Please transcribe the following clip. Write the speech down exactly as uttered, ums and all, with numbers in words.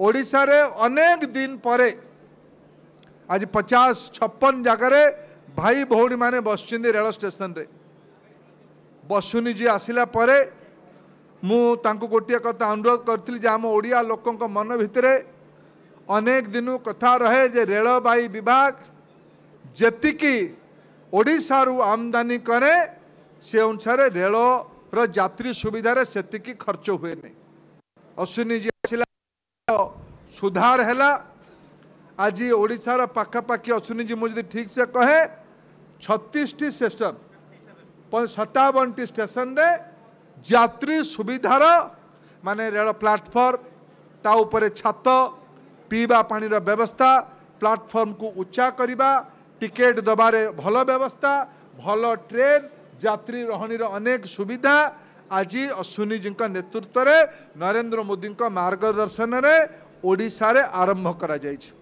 ओडिशा रे अनेक दिन परे आज पचास छप्पन जगार भाई भौणी माने बस रेल स्टेशन रे बसुनी जी आसला मुझे गोटे कथा अनुरोध करी आम ओडिया लोक मन भितर अनेक दिन कथा रहे जे रेलबाई विभाग जेतिकी ओडिशारू आमदानी करे से अनुसार रेल यात्री सुविधार सेतिकी खर्च हुए नहीं। अश्विनी जी आसला सुधार है आज ओडिशार पाखापाखि अश्विनी जी मुझे ठीक से कहे छत्तीस टी स्टेशन सतावन टी स्टेशन रे यात्री सुविधार माने रेल प्लेटफॉर्म ता ऊपर छत पीवा पानी रा व्यवस्था प्लेटफॉर्म को उच्चा करिबा टिकेट दबारे भल व्यवस्था भल ट्रेन यात्री रहणी रा अनेक सुविधा आज अश्विनी जी नेतृत्व रे नरेंद्र मोदी मार्गदर्शन रे ओडिशा रे आरंभ करा जायछि।